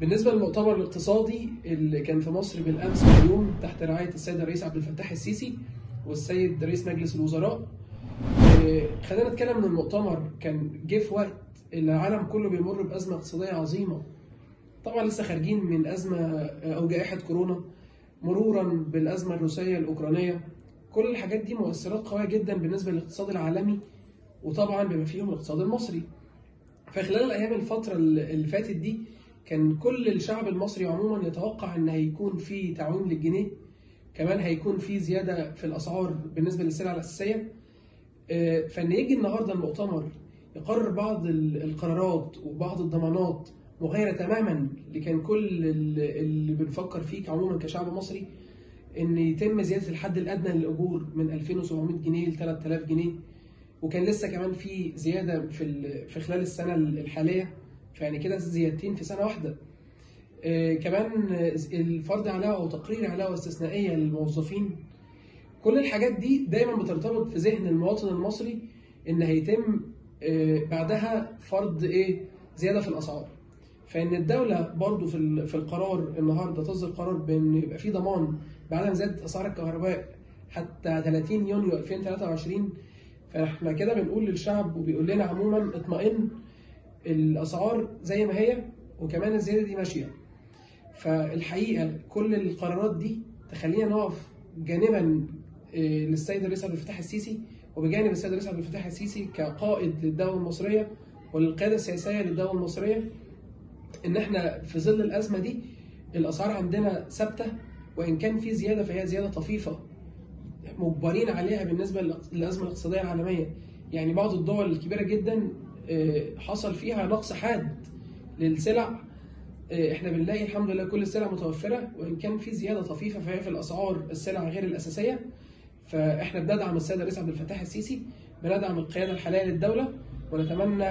بالنسبه للمؤتمر الاقتصادي اللي كان في مصر بالامس اليوم تحت رعايه السيد الرئيس عبد الفتاح السيسي والسيد رئيس مجلس الوزراء، خلينا نتكلم ان المؤتمر كان جه في وقت العالم كله بيمر بازمه اقتصاديه عظيمه. طبعا لسه خارجين من ازمه او جائحه كورونا، مرورا بالازمه الروسيه الاوكرانيه، كل الحاجات دي مؤثرات قويه جدا بالنسبه للاقتصاد العالمي، وطبعا بما فيهم الاقتصاد المصري. فخلال الايام الفتره اللي فاتت دي كان كل الشعب المصري عموما يتوقع ان هيكون في تعويم للجنيه، كمان هيكون في زياده في الاسعار بالنسبه للسلع الاساسيه. فان يجي النهارده المؤتمر يقرر بعض القرارات وبعض الضمانات مغايره تماما اللي كان كل اللي بنفكر فيه عموما كشعب مصري، ان يتم زياده الحد الادنى للاجور من 2700 جنيه ل 3000 جنيه، وكان لسه كمان في زياده في خلال السنه الحاليه، فيعني كده زيادتين في سنه واحده. كمان الفرض علاوه وتقرير علاوه استثنائيه للموظفين. كل الحاجات دي دايما بترتبط في ذهن المواطن المصري ان هيتم بعدها فرض زياده في الاسعار. فان الدوله برضو في القرار النهارده تصدر قرار بان يبقى في ضمان بعدم زياده اسعار الكهرباء حتى 30 يونيو 2023. فاحنا كده بنقول للشعب وبيقول لنا عموما اطمئن، الاسعار زي ما هي وكمان الزياده دي ماشيه. فالحقيقه كل القرارات دي تخلينا نقف جانبا للسيد الرئيس عبد الفتاح السيسي، وبجانب السيد الرئيس عبد الفتاح السيسي كقائد للدوله المصريه وللقياده السياسيه للدوله المصريه، ان احنا في ظل الازمه دي الاسعار عندنا ثابته، وان كان في زياده فهي زياده طفيفه مجبرين عليها بالنسبه للازمه الاقتصاديه العالميه. يعني بعض الدول الكبيره جدا حصل فيها نقص حاد للسلع، احنا بنلاقي الحمد لله كل السلع متوفره، وان كان في زياده طفيفه فهي في الاسعار السلع غير الاساسيه. فاحنا بندعم السيد الرئيس عبد الفتاح السيسي، بندعم القياده الحاليه للدوله، ونتمنى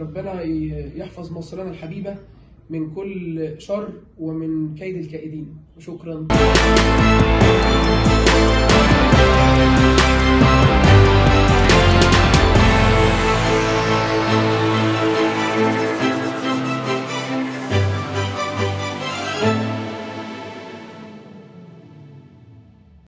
ربنا يحفظ مصرنا الحبيبه من كل شر ومن كيد الكائدين. وشكرا.